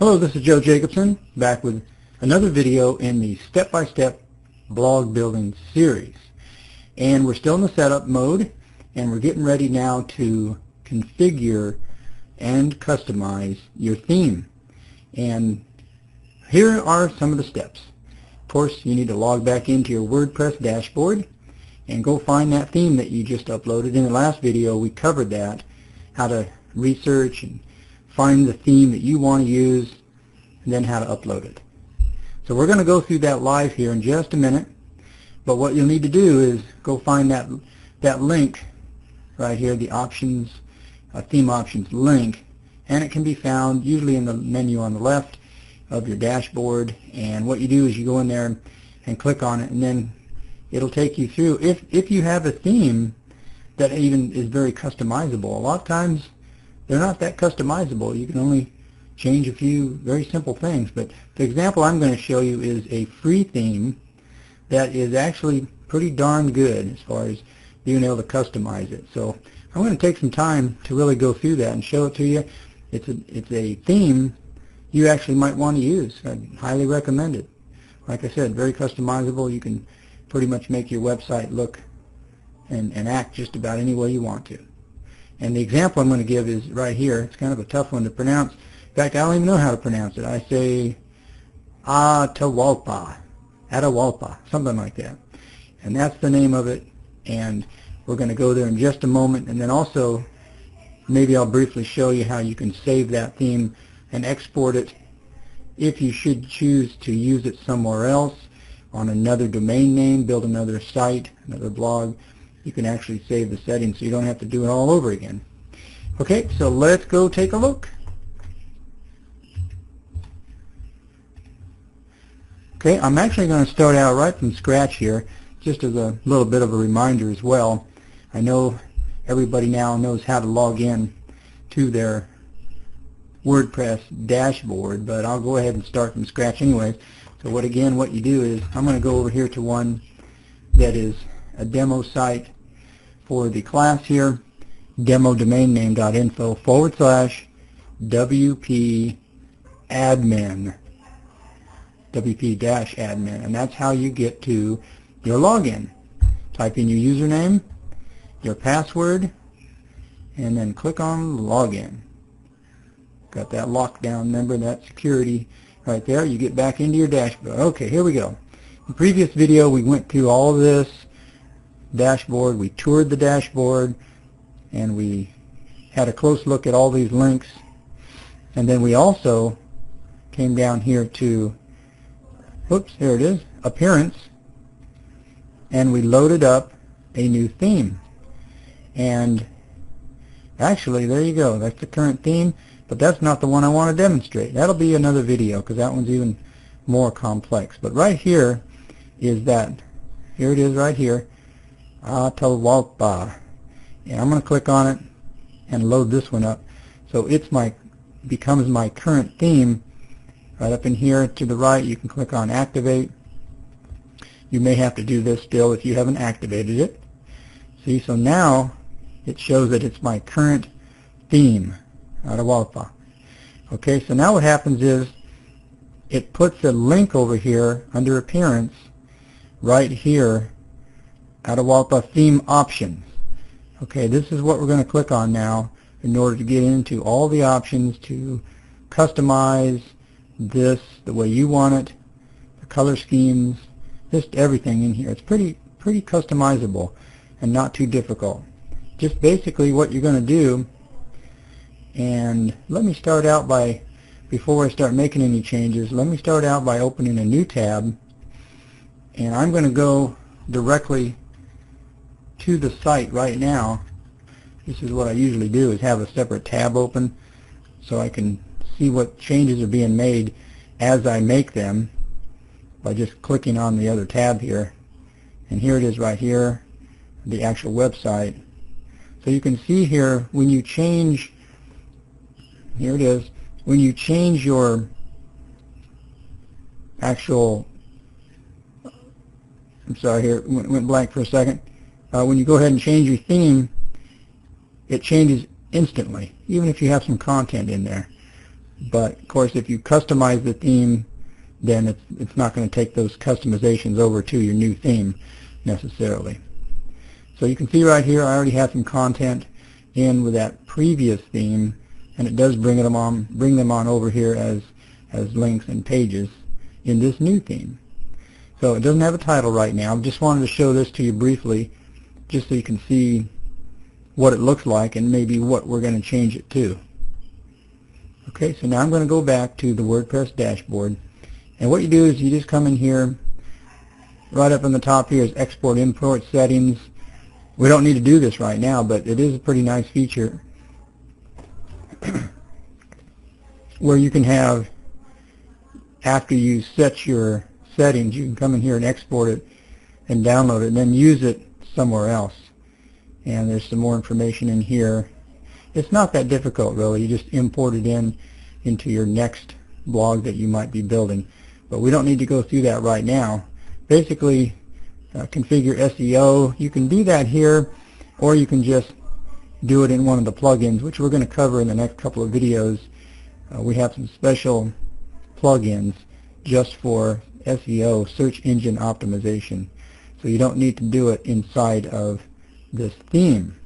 Hello, this is Joe Jacobson, back with another video in the step-by-step blog building series. And we're still in the setup mode, and we're getting ready now to configure and customize your theme. And here are some of the steps. Of course, you need to log back into your WordPress dashboard and go find that theme that you just uploaded. In the last video, we covered that, how to research and find the theme that you want to use, and then how to upload it. So we're going to go through that live here in just a minute, but what you'll need to do is go find that link right here, the options, theme options link, and it can be found usually in the menu on the left of your dashboard. And what you do is you go in there and click on it, and then it'll take you through. If you have a theme that even is very customizable, a lot of times they're not that customizable. You can only change a few very simple things. But the example I'm going to show you is a free theme that is actually pretty darn good as far as being able to customize it. So I'm going to take some time to really go through that and show it to you. It's a theme you actually might want to use. I'd highly recommend it. Like I said, very customizable. You can pretty much make your website look and act just about any way you want to. And the example I'm going to give is right here. It's kind of a tough one to pronounce. In fact, I don't even know how to pronounce it. I say Atahualpa, something like that. And that's the name of it. And we're going to go there in just a moment. And then also, maybe I'll briefly show you how you can save that theme and export it if you should choose to use it somewhere else on another domain name, build another site, another blog. You can actually save the settings so you don't have to do it all over again. Okay, so let's go take a look. Okay, I'm actually going to start out right from scratch here, just as a little bit of a reminder as well. I know everybody now knows how to log in to their WordPress dashboard, but I'll go ahead and start from scratch anyway. So what you do is I'm going to go over here to one that is a demo site for the class here, demodomainName.info/wp-admin, wp-admin, and that's how you get to your login. Type in your username, your password, and then click on login. Got that lockdown, remember that security right there. You get back into your dashboard. Okay, here we go. In the previous video, we went through all this dashboard, we toured the dashboard, and we had a close look at all these links, and then we also came down here to, oops, here it is, appearance, and we loaded up a new theme. And actually, there you go, that's the current theme, but that's not the one I want to demonstrate. That'll be another video because that one's even more complex. But right here is that, here it is right here, Atahualpa, and I'm going to click on it and load this one up. So it's becomes my current theme. Right up in here to the right, you can click on activate. You may have to do this still if you haven't activated it. See, so now it shows that it's my current theme, Atahualpa. Okay, so now what happens is it puts a link over here under appearance right here, Atahualpa theme options. Okay, this is what we're going to click on now in order to get into all the options to customize this the way you want it, the color schemes, just everything in here. It's pretty customizable and not too difficult. Just basically what you're going to do, and let me start out by, before I start making any changes, let me start out by opening a new tab, and I'm going to go directly to the site right now. This is what I usually do, is have a separate tab open so I can see what changes are being made as I make them by just clicking on the other tab here. And here it is right here, the actual website. So you can see here when you change, here it is, when you change your actual, I'm sorry, here it went blank for a second. When you go ahead and change your theme, it changes instantly, even if you have some content in there. But of course, if you customize the theme, then it's not going to take those customizations over to your new theme necessarily. So you can see right here, I already have some content in with that previous theme, and it does bring them on over here as links and pages in this new theme. So it doesn't have a title right now. I just wanted to show this to you briefly, just so you can see what it looks like and maybe what we're going to change it to. Okay, so now I'm going to go back to the WordPress dashboard, and what you do is you just come in here. Right up on the top here is Export Import Settings. We don't need to do this right now, but it is a pretty nice feature where you can have, after you set your settings, you can come in here and export it and download it and then use it somewhere else. And there's some more information in here. It's not that difficult really. You just import it into your next blog that you might be building. But we don't need to go through that right now. Basically, configure SEO. You can do that here, or you can just do it in one of the plugins, which we're going to cover in the next couple of videos. We have some special plugins just for SEO, search engine optimization. So you don't need to do it inside of this theme.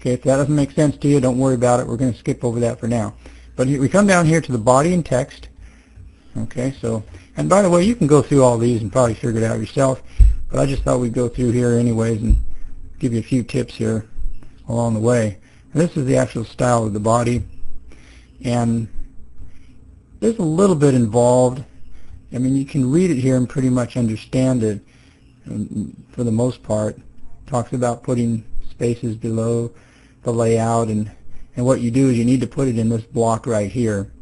Okay, if that doesn't make sense to you, don't worry about it. We're going to skip over that for now. But we come down here to the body and text. Okay, so, and by the way, you can go through all these and probably figure it out yourself, but I just thought we'd go through here anyways and give you a few tips here along the way. And this is the actual style of the body, and there's a little bit involved. I mean, you can read it here and pretty much understand it, and for the most part. Talks about putting spaces below the layout, and what you do is you need to put it in this block right here,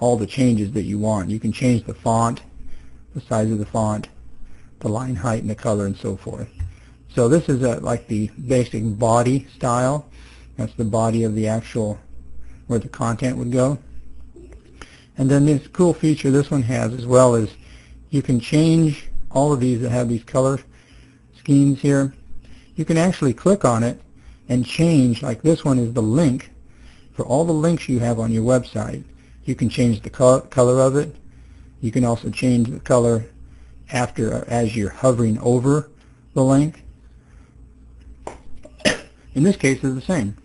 all the changes that you want. You can change the font, the size of the font, the line height and the color and so forth. So this is like the basic body style. That's the body of the actual, where the content would go. And then this cool feature this one has as well is you can change all of these that have these color schemes here. You can actually click on it and change, like this one is the link for all the links you have on your website. You can change the color of it. You can also change the color after, as you're hovering over the link. In this case, it's the same.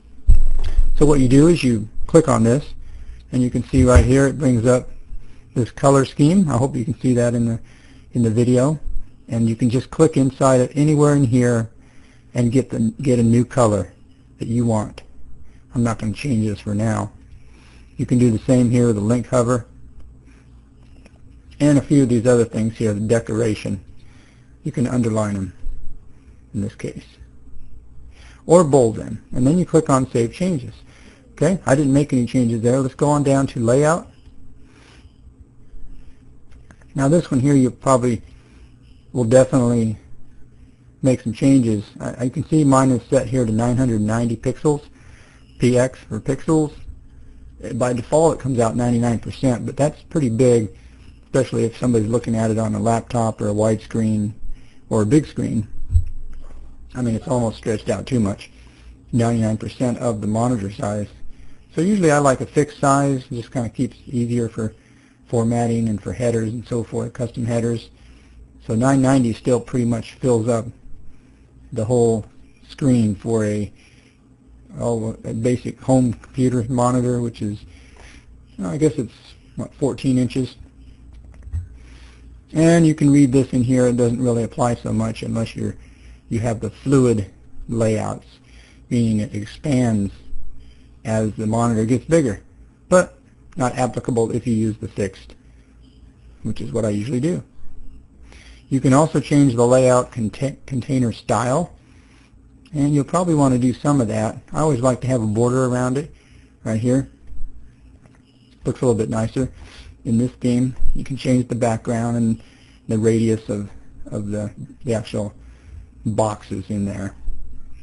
So what you do is you click on this, and you can see right here it brings up this color scheme. I hope you can see that in the video. And you can just click inside it anywhere in here and get a new color that you want. I'm not going to change this for now. You can do the same here with the link hover and a few of these other things here, the decoration. You can underline them in this case or bold them, and then you click on Save Changes. Okay, I didn't make any changes there. Let's go on down to Layout. Now this one here, you probably will definitely make some changes. I can see mine is set here to 990 pixels, px for pixels. By default, it comes out 99%, but that's pretty big, especially if somebody's looking at it on a laptop or a wide screen or a big screen. I mean, it's almost stretched out too much, 99% of the monitor size. So usually I like a fixed size. It just kind of keeps it easier for formatting and for headers and so forth, custom headers. So 990 still pretty much fills up the whole screen for a basic home computer monitor, which is, I guess it's, what, 14 inches. And you can read this in here. It doesn't really apply so much unless you have the fluid layouts, meaning it expands as the monitor gets bigger, but not applicable if you use the fixed, which is what I usually do. You can also change the layout container style. And you'll probably want to do some of that. I always like to have a border around it right here. Looks a little bit nicer in this theme. You can change the background and the radius of the actual boxes in there.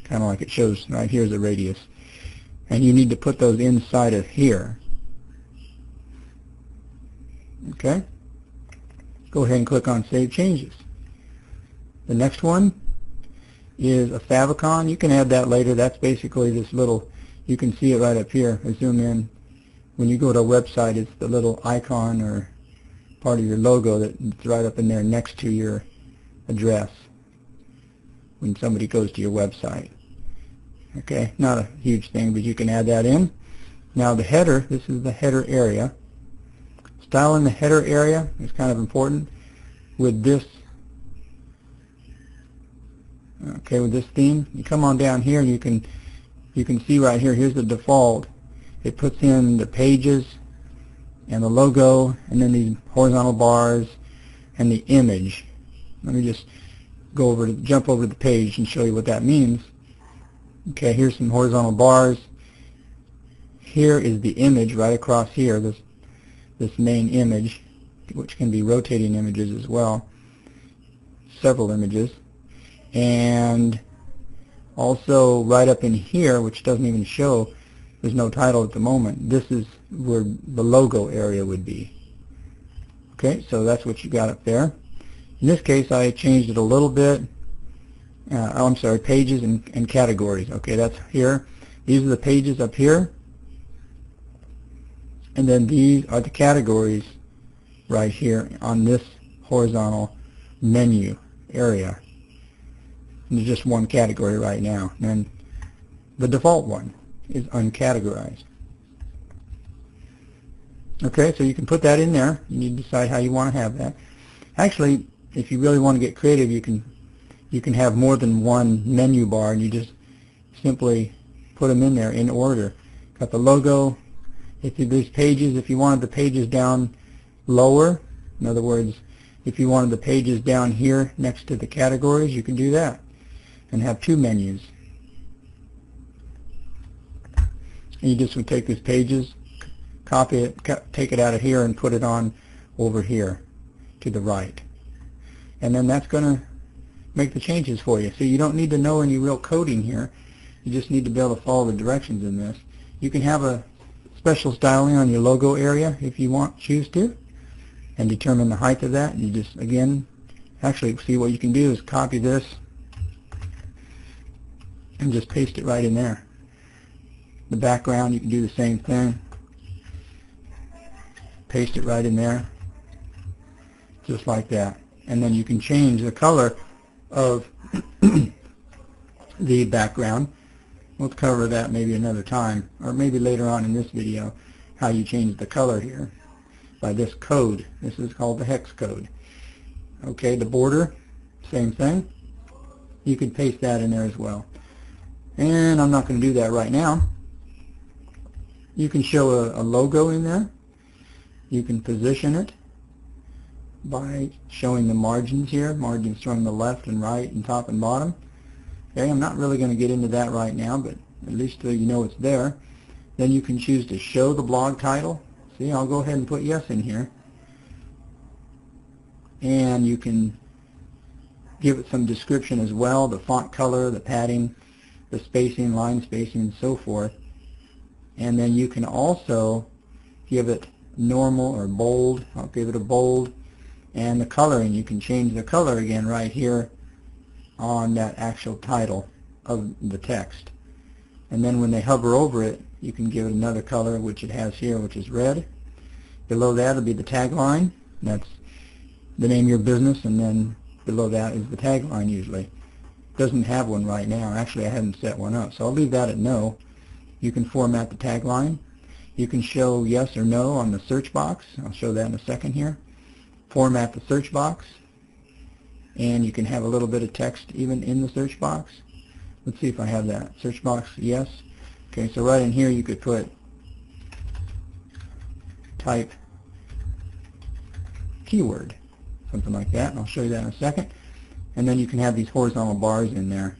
Kind of like it shows right here's the radius. And you need to put those inside of here. Okay. Go ahead and click on Save Changes. The next one is a favicon. You can add that later. That's basically this little, you can see it right up here. I zoom in. when you go to a website, it's the little icon or part of your logo that's right up in there next to your address when somebody goes to your website. Okay, not a huge thing, but you can add that in. Now the header, this is the header area. Style in the header area is kind of important with this. Okay, with this theme, you come on down here and you can see right here, here's the default. It puts in the pages and the logo and then these horizontal bars and the image. Let me just go over to jump over to the page and show you what that means. Okay, here's some horizontal bars. Here is the image right across here, this main image, which can be rotating images as well, several images. And also right up in here, which doesn't even show, there's no title at the moment. This is where the logo area would be. Okay, so that's what you got up there. In this case, I changed it a little bit. Oh, I'm sorry, pages and categories. Okay, that's here. These are the pages up here. And then these are the categories right here on this horizontal menu area. And there's just one category right now. And the default one is uncategorized. Okay, so you can put that in there. You need to decide how you want to have that. Actually, if you really want to get creative, you can have more than one menu bar, and you just simply put them in there in order. Got the logo. There's pages. If you wanted the pages down lower, in other words, if you wanted the pages down here next to the categories, you can do that and have two menus. And you just would take these pages, copy it, take it out of here and put it on over here to the right. And then that's going to make the changes for you. So you don't need to know any real coding here. You just need to be able to follow the directions in this. You can have a special styling on your logo area if you want, choose to, and determine the height of that. You just, again, actually see what you can do is copy this and just paste it right in there. The background, you can do the same thing. Paste it right in there, just like that. And then you can change the color of the background. We'll cover that maybe another time, or maybe later on in this video, how you change the color here by this code. This is called the hex code. Okay, the border, same thing. You could paste that in there as well. And I'm not going to do that right now. You can show a logo in there. You can position it by showing the margins here, margins from the left and right and top and bottom. Okay, I'm not really going to get into that right now, but at least so you know it's there. Then you can choose to show the blog title. See, I'll go ahead and put yes in here. And you can give it some description as well, the font color, the padding, the spacing, line spacing, and so forth. And then you can also give it normal or bold. I'll give it a bold. And the coloring, you can change the color again right here on that actual title of the text. And then when they hover over it, you can give it another color, which it has here, which is red. Below that will be the tagline. That's the name of your business, and then below that is the tagline usually. It doesn't have one right now. Actually, I haven't set one up, so I'll leave that at no. You can format the tagline. You can show yes or no on the search box. I'll show that in a second here. Format the search box. And you can have a little bit of text even in the search box. Let's see if I have that. Search box, yes. Okay, so right in here you could put type keyword, something like that, and I'll show you that in a second. And then you can have these horizontal bars in there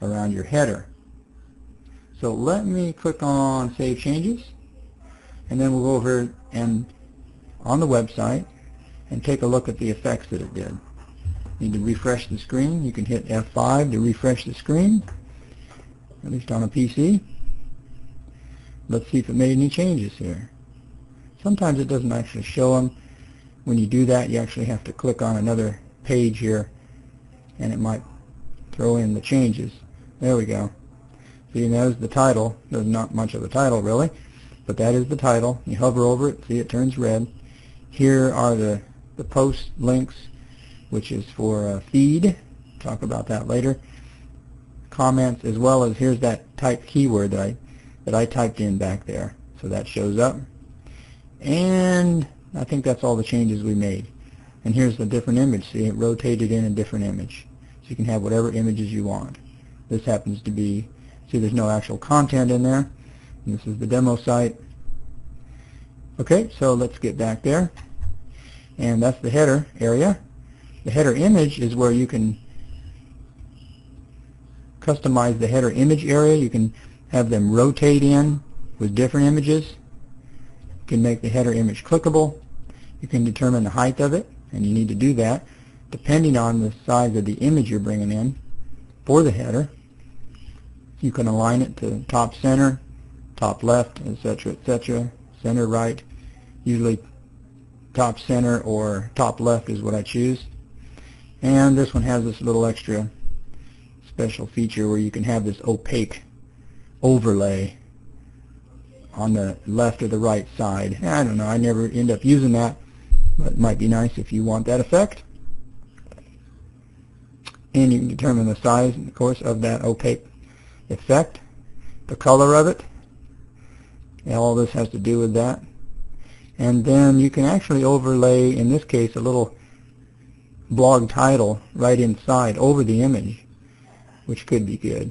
around your header. So let me click on Save Changes, and then we'll go over and on the website and take a look at the effects that it did. Need to refresh the screen. You can hit F5 to refresh the screen, at least on a PC. Let's see if it made any changes here. Sometimes it doesn't actually show them. When you do that, you actually have to click on another page here, and it might throw in the changes. There we go. See, there's the title. There's not much of a title, really, but that is the title. You hover over it, see it turns red. Here are the post links, which is for feed. Talk about that later. Comments, as well as here's that type keyword that I typed in back there. So that shows up. And I think that's all the changes we made. And here's the different image. See, it rotated in a different image. So you can have whatever images you want. This happens to be, see, there's no actual content in there. And this is the demo site. Okay, so let's get back there. And that's the header area. The header image is where you can customize the header image area. You can have them rotate in with different images. You can make the header image clickable. You can determine the height of it, and you need to do that depending on the size of the image you're bringing in for the header. You can align it to top center, top left, etc., center right. Usually top center or top left is what I choose. And this one has this little extra special feature where you can have this opaque overlay on the left or the right side. I don't know, I never end up using that, but it might be nice if you want that effect. And you can determine the size, of course, of that opaque effect, the color of it, and all this has to do with that. And then you can actually overlay, in this case, a little blog title right inside over the image, which could be good.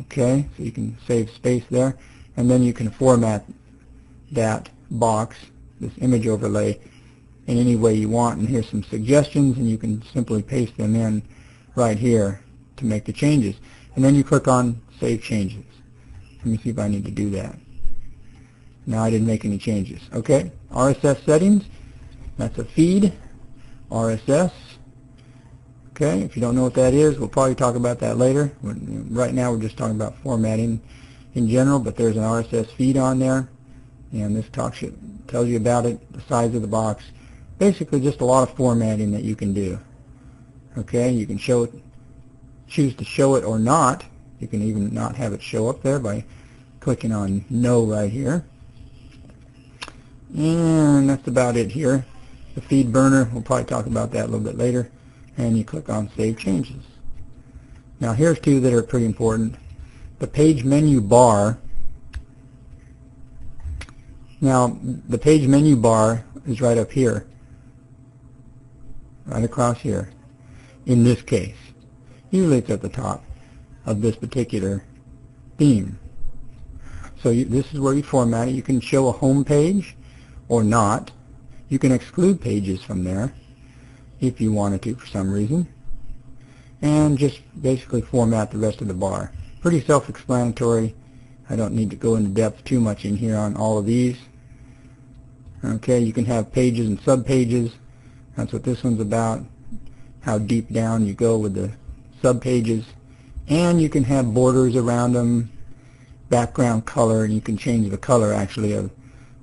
Okay, so you can save space there. And then you can format that box, this image overlay, in any way you want. And here's some suggestions, and you can simply paste them in right here to make the changes. And then you click on Save Changes. Let me see if I need to do that. No, I didn't make any changes. Okay, RSS settings, that's a feed, RSS. Okay, if you don't know what that is, we'll probably talk about that later. Right now we're just talking about formatting in general, but there's an RSS feed on there, and this talk show tells you about it, the size of the box, basically just a lot of formatting that you can do. Okay, you can show it, choose to show it or not. You can even not have it show up there by clicking on no right here. And that's about it here. The feed burner, we'll probably talk about that a little bit later. And you click on Save Changes. Now here's two that are pretty important. The page menu bar. Now the page menu bar is right up here, right across here in this case. Usually it's at the top of this particular theme. So this is where you format it. You can show a home page or not. You can exclude pages from there if you wanted to for some reason, and just basically format the rest of the bar. Pretty self-explanatory. I don't need to go into depth too much in here on all of these. Okay, you can have pages and subpages. That's what this one's about, how deep down you go with the subpages. And you can have borders around them, background color, and you can change the color actually of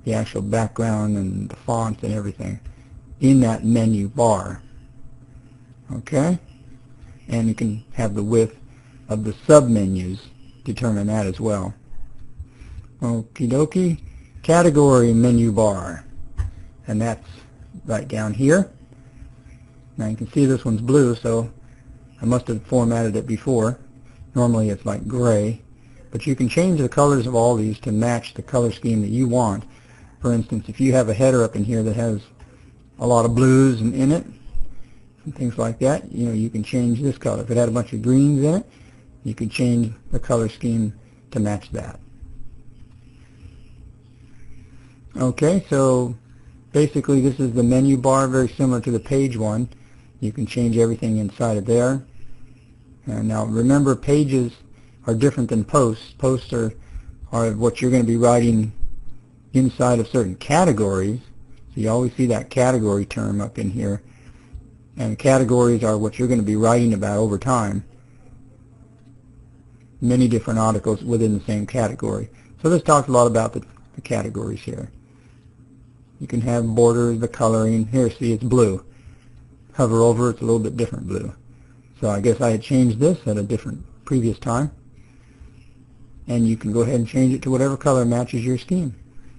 the actual background and the font and everything in that menu bar. Okay, and you can have the width of the submenus, determine that as well. Okie dokie. Category menu bar, and that's right down here. Now you can see this one's blue, so I must have formatted it before. Normally it's like gray, but you can change the colors of all these to match the color scheme that you want. For instance, if you have a header up in here that has a lot of blues in it and things like that, you know, you can change this color. If it had a bunch of greens in it, you can change the color scheme to match that. Okay, so basically this is the menu bar, very similar to the page one. You can change everything inside of there. And now remember, pages are different than posts. Posts are what you're going to be writing inside of certain categories. So you always see that category term up in here. And categories are what you're going to be writing about over time. Many different articles within the same category. So this talks a lot about the categories here. You can have borders, the coloring. Here, see, it's blue. Hover over, it's a little bit different blue. So I guess I had changed this at a different previous time. and you can go ahead and change it to whatever color matches your scheme.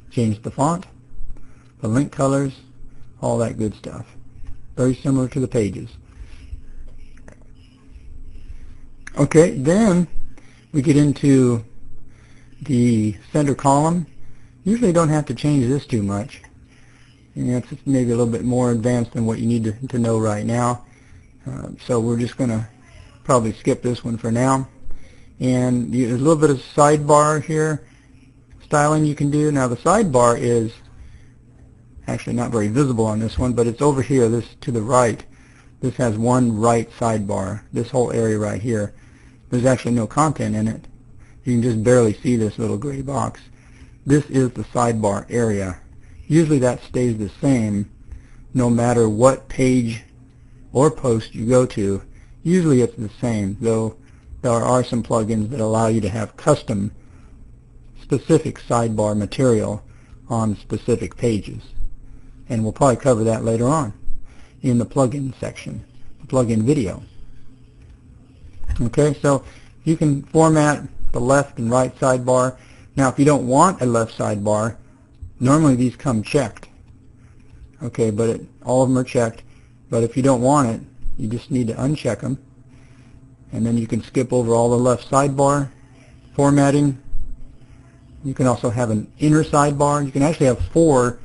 Change the font, the link colors, all that good stuff. Very similar to the pages. Okay, then we get into the center column. Usually don't have to change this too much. And that's maybe a little bit more advanced than what you need to know right now. So we're just going to probably skip this one for now. And there's a little bit of sidebar here, styling you can do. Now the sidebar is actually not very visible on this one, but it's over here, this to the right. This has one right sidebar, this whole area right here. There's actually no content in it. You can just barely see this little gray box. This is the sidebar area. Usually that stays the same no matter what page or post you go to. Usually it's the same, though there are some plugins that allow you to have custom specific sidebar material on specific pages. And we'll probably cover that later on in the plugin section, the plugin video. Okay, so you can format the left and right sidebar. Now if you don't want a left sidebar, normally these come checked. Okay, but all of them are checked, but if you don't want it, you just need to uncheck them, and then you can skip over all the left sidebar formatting. You can also have an inner sidebar. You can actually have four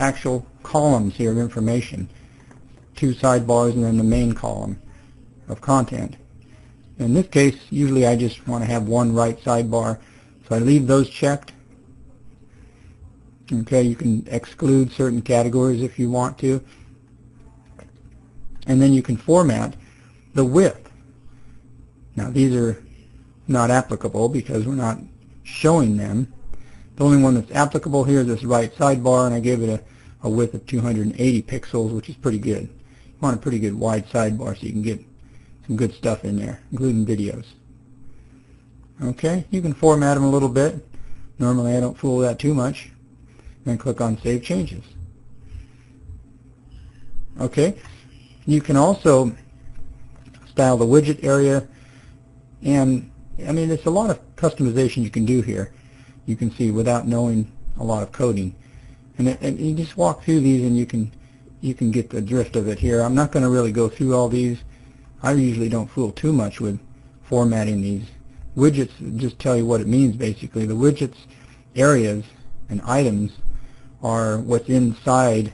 actual columns here of information, two sidebars and then the main column of content. In this case, usually I just want to have one right sidebar, so I leave those checked. Okay, you can exclude certain categories if you want to, and then you can format the width. Now these are not applicable because we're not showing them. The only one that's applicable here is this right sidebar, and I gave it a width of 280 pixels, which is pretty good. You want a pretty good wide sidebar so you can get some good stuff in there, including videos. Okay, you can format them a little bit. Normally I don't fool with that too much. Then click on Save Changes. Okay, you can also style the widget area, and I mean there's a lot of customization you can do here. You can see without knowing a lot of coding. And you just walk through these and you can get the drift of it here. I'm not going to really go through all these. I usually don't fool too much with formatting these. Widgets just tell you what it means basically. The widgets, areas, and items are what's inside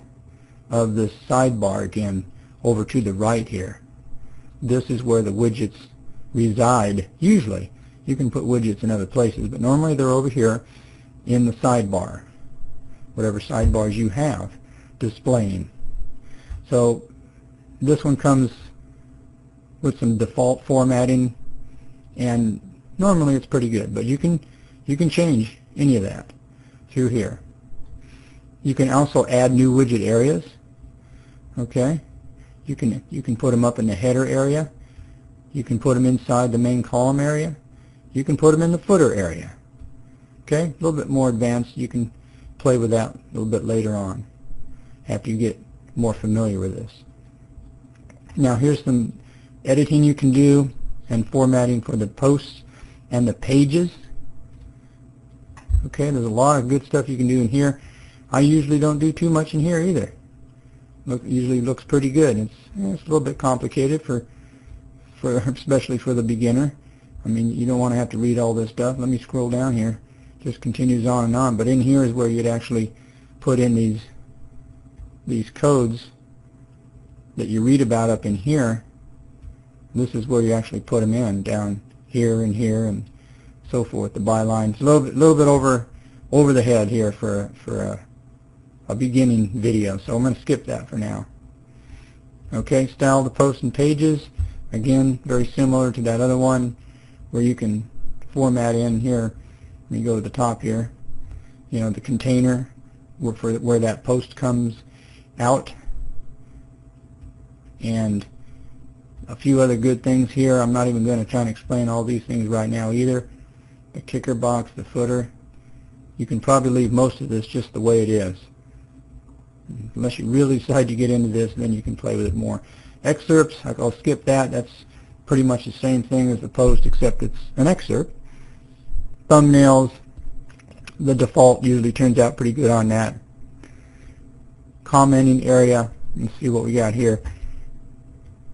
of this sidebar again over to the right here. This is where the widgets reside usually. You can put widgets in other places, but normally they're over here in the sidebar, whatever sidebars you have displaying. So this one comes with some default formatting, and normally it's pretty good, but you can change any of that through here. You can also add new widget areas. Okay, you can put them up in the header area. You can put them inside the main column area. You can put them in the footer area. Okay, a little bit more advanced. You can play with that a little bit later on after you get more familiar with this. Now here's some editing you can do and formatting for the posts and the pages. Okay, there's a lot of good stuff you can do in here. I usually don't do too much in here either. It usually looks pretty good. It's a little bit complicated for especially for the beginner. I mean, you don't want to have to read all this stuff. Let me scroll down here. Just continues on and on, but in here is where you'd actually put in these codes that you read about up in here. This is where you actually put them in, down here and so forth. The bylines, a little bit over the head here for a beginning video, so I'm going to skip that for now. Okay, style the posts and pages. Again, very similar to that other one where you can format in here. Let me go to the top here, you know, the container where that post comes out, and a few other good things here. I'm not even going to try and explain all these things right now either. The kicker box, the footer. You can probably leave most of this just the way it is. Unless you really decide to get into this, then you can play with it more. Excerpts, I'll skip that. That's pretty much the same thing as the post, except it's an excerpt. thumbnails, the default usually turns out pretty good on that. Commenting area, let's see what we got here.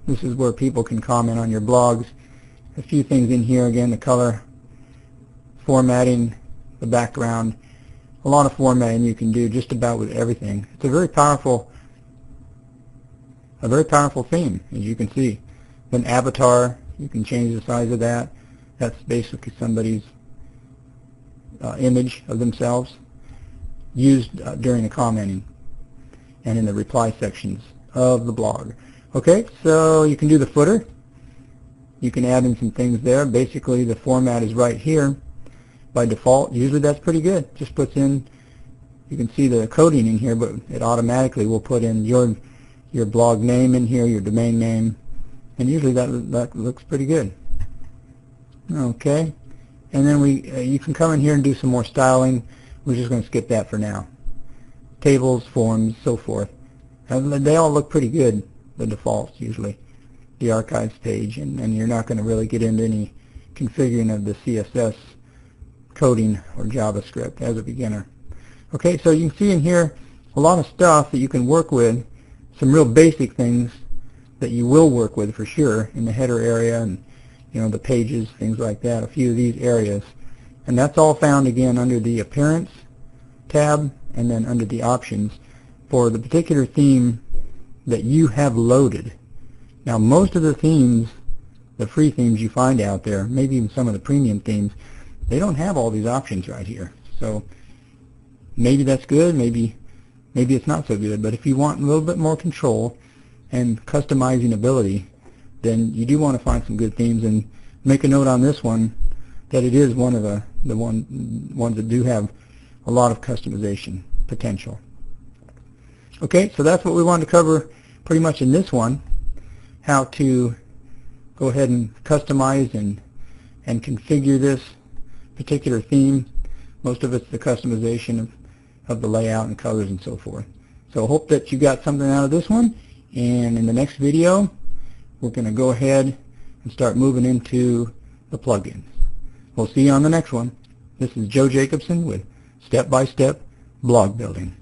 This is where people can comment on your blogs. A few things in here, again, the color, formatting, the background, a lot of formatting you can do just about with everything. It's a very powerful theme, as you can see. An avatar, you can change the size of that. That's basically somebody's image of themselves used during the commenting and in the reply sections of the blog. Okay, so you can do the footer. You can add in some things there. Basically, the format is right here by default. Usually that's pretty good. Just puts in, you can see the coding in here, but it automatically will put in your blog name in here, your domain name, and usually that looks pretty good. Okay, and then you can come in here and do some more styling. We're just going to skip that for now. Tables, forms, so forth. And they all look pretty good, the defaults usually, the archives page, and you're not going to really get into any configuring of the CSS coding or JavaScript as a beginner. Okay, so you can see in here a lot of stuff that you can work with, some real basic things that you will work with for sure in the header area and, you know, the pages, things like that, a few of these areas. And that's all found again under the Appearance tab and then under the Options for the particular theme that you have loaded. Now most of the themes, the free themes you find out there, maybe even some of the premium themes, they don't have all these options right here. So maybe that's good, maybe it's not so good, but if you want a little bit more control and customizing ability, then you do want to find some good themes. And make a note on this one that it is one of the ones that do have a lot of customization potential. Okay, so that's what we wanted to cover pretty much in this one, how to go ahead and customize and configure this particular theme. Most of it's the customization of the layout and colors and so forth. So I hope that you got something out of this one, and in the next video we're going to go ahead and start moving into the plugins. We'll see you on the next one. This is Joe Jacobson with Step by Step Blog Building.